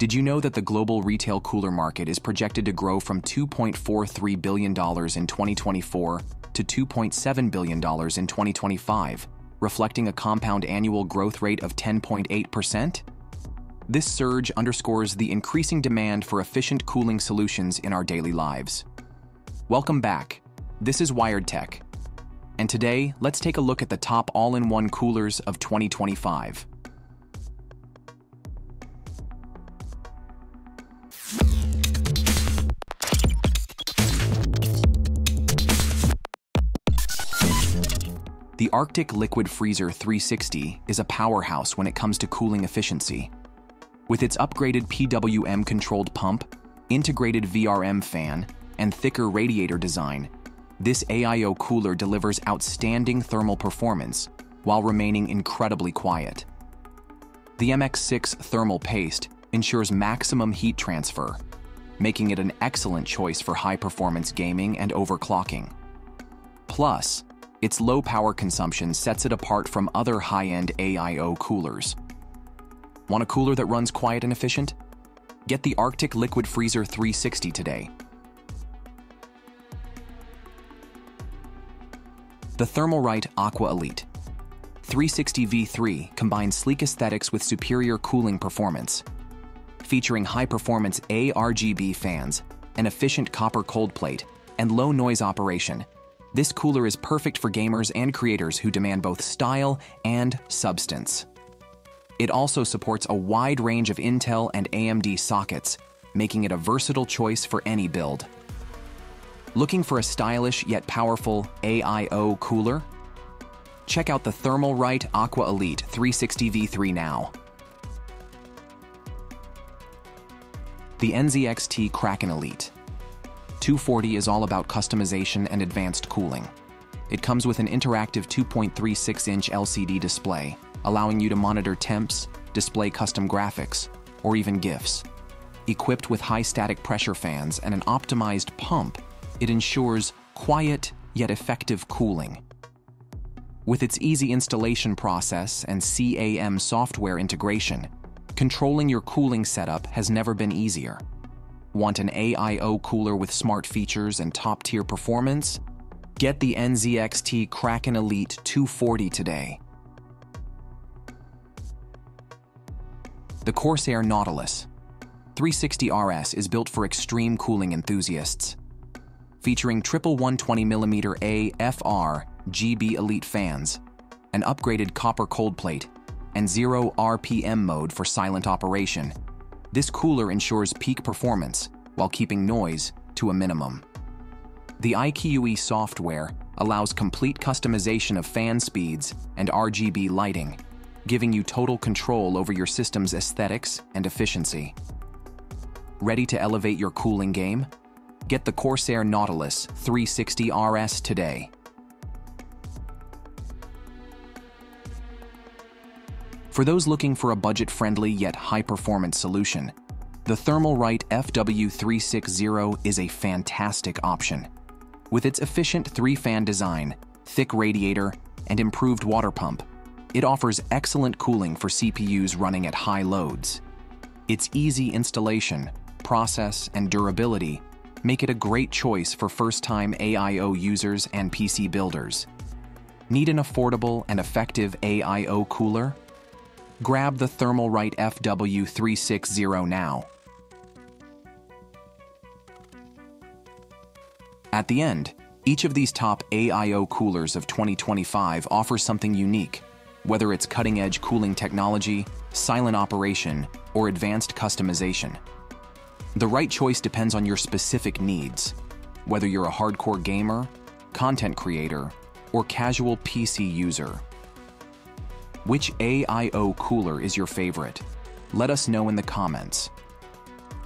Did you know that the global retail cooler market is projected to grow from $2.43 billion in 2024 to $2.7 billion in 2025, reflecting a compound annual growth rate of 10.8%? This surge underscores the increasing demand for efficient cooling solutions in our daily lives. Welcome back. This is Wired Tech. And today, let's take a look at the top all-in-one coolers of 2025. The Arctic Liquid Freezer 360 is a powerhouse when it comes to cooling efficiency. With its upgraded PWM-controlled pump, integrated VRM fan, and thicker radiator design, this AIO cooler delivers outstanding thermal performance while remaining incredibly quiet. The MX-6 thermal paste ensures maximum heat transfer, making it an excellent choice for high-performance gaming and overclocking. Plus, its low power consumption sets it apart from other high-end AIO coolers. Want a cooler that runs quiet and efficient? Get the Arctic Liquid Freezer 360 today. The Thermalright Aqua Elite 360 V3 combines sleek aesthetics with superior cooling performance. Featuring high-performance ARGB fans, an efficient copper cold plate, and low-noise operation, this cooler is perfect for gamers and creators who demand both style and substance. It also supports a wide range of Intel and AMD sockets, making it a versatile choice for any build. Looking for a stylish yet powerful AIO cooler? Check out the Thermalright Aqua Elite 360 V3 now. The NZXT Kraken Elite 240 is all about customization and advanced cooling. It comes with an interactive 2.36-inch LCD display, allowing you to monitor temps, display custom graphics, or even GIFs. Equipped with high static pressure fans and an optimized pump, it ensures quiet yet effective cooling. With its easy installation process and CAM software integration, controlling your cooling setup has never been easier. Want an AIO cooler with smart features and top-tier performance? Get the NZXT Kraken Elite 240 today. The Corsair Nautilus 360 RS is built for extreme cooling enthusiasts. Featuring triple 120mm ARGB Elite fans, an upgraded copper cold plate, and zero RPM mode for silent operation, this cooler ensures peak performance while keeping noise to a minimum. The iCUE software allows complete customization of fan speeds and RGB lighting, giving you total control over your system's aesthetics and efficiency. Ready to elevate your cooling game? Get the Corsair Nautilus 360 RS today. For those looking for a budget-friendly yet high-performance solution, the Thermalright FW 360 is a fantastic option. With its efficient three-fan design, thick radiator, and improved water pump, it offers excellent cooling for CPUs running at high loads. Its easy installation, process, and durability make it a great choice for first-time AIO users and PC builders. Need an affordable and effective AIO cooler? Grab the Thermalright FW 360 now. At the end, each of these top AIO coolers of 2025 offers something unique, whether it's cutting-edge cooling technology, silent operation, or advanced customization. The right choice depends on your specific needs, whether you're a hardcore gamer, content creator, or casual PC user. Which AIO cooler is your favorite? Let us know in the comments.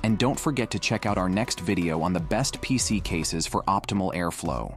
And don't forget to check out our next video on the best PC cases for optimal airflow.